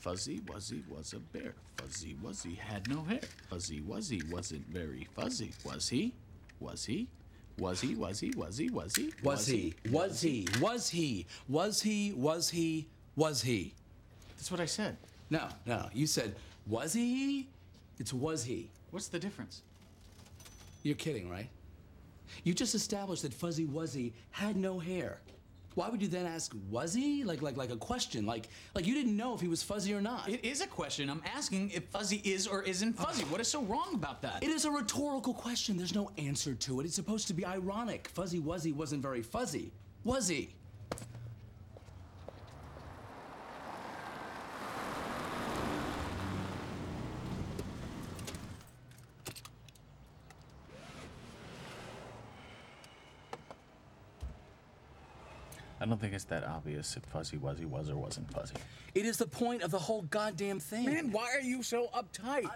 Fuzzy Wuzzy was a bear. Fuzzy Wuzzy had no hair. Fuzzy Wuzzy wasn't very fuzzy, was he? Was he? Was he? Was he? Was he? Was he? Was he? Was he? Was he? Was he? Was he? Was he? That's what I said. No. You said, was he? It's was he. What's the difference? You're kidding, right? You just established that Fuzzy Wuzzy had no hair. Why would you then ask, was he? Like a question, like you didn't know if he was fuzzy or not. It is a question. I'm asking if Fuzzy is or isn't fuzzy. What is so wrong about that? It is a rhetorical question. There's no answer to it. It's supposed to be ironic. Fuzzy Wuzzy wasn't very fuzzy, was he? I don't think it's that obvious if Fuzzy Wuzzy was or wasn't fuzzy. It is the point of the whole goddamn thing. Man, why are you so uptight?